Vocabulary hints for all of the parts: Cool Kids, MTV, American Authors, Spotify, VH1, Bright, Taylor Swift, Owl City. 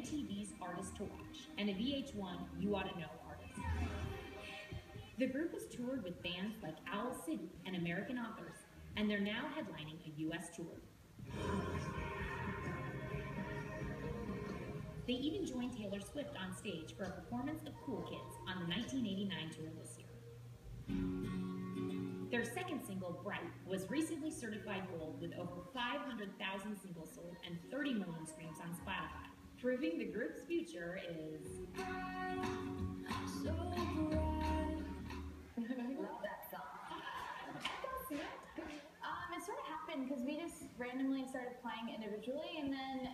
MTV's Artist to Watch and a VH1 You Ought to Know artist. The group has toured with bands like Owl City and American Authors, and they're now headlining a U.S. tour. They even joined Taylor Swift on stage for a performance of Cool Kids on the 1989 tour this year. Their second single, Bright, was recently certified gold with over 500,000 singles sold and 30 million streams on Spotify, proving the group's future is so bright. Because we just randomly started playing individually, and then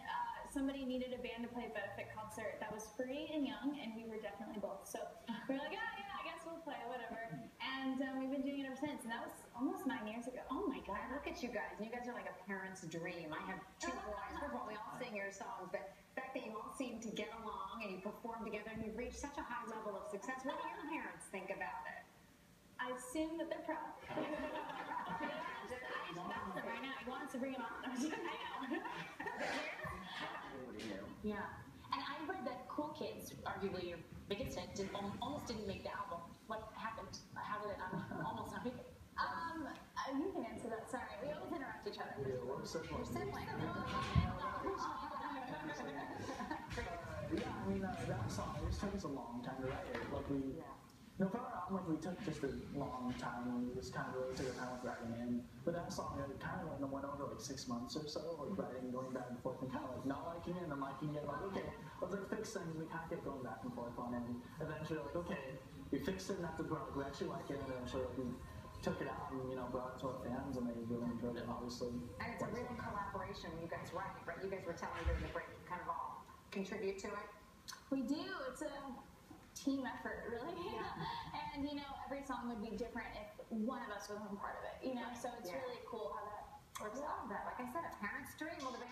somebody needed a band to play a benefit concert that was free and young, and we were definitely both. So we're like, oh yeah, I guess we'll play, whatever. And we've been doing it ever since, and that was almost 9 years ago. Oh my God, look at you guys. You guys are like a parent's dream. I have two boys. First of all, we all sing your songs, but the fact that you all seem to get along and you perform together and you've reached such a high level of success, what do your parents think about it? I assume that they're proud. Right now, he wants to bring it on. Yeah, and I read that Cool Kids, arguably your biggest hit, almost didn't make the album. What happened? How did it almost not make it? You can answer that. Sorry, we always interrupt each other. Yeah, we're siblings. I mean, that song just took us a long time to write it. No, for our album, we took just a long time, and we just kind of really took our time with writing in. But that song, it kind of went over like 6 months or so, like writing, going back and forth, and kind of like not liking it and liking it. Like, okay, let's like fix things. We kind of kept going back and forth on it, and eventually, like, okay, we fixed it enough to where we actually like it, and eventually like, we took it out and brought it to our fans, and they really enjoyed it, obviously. And it's a real collaboration. You guys write, right? You guys were telling me during the break, you kind of all contribute to it. We do. It's a team effort, really. Yeah. And every song would be different if one of us wasn't part of it, so it's really cool how that works out. That, like I said, a parent's dream. Well, the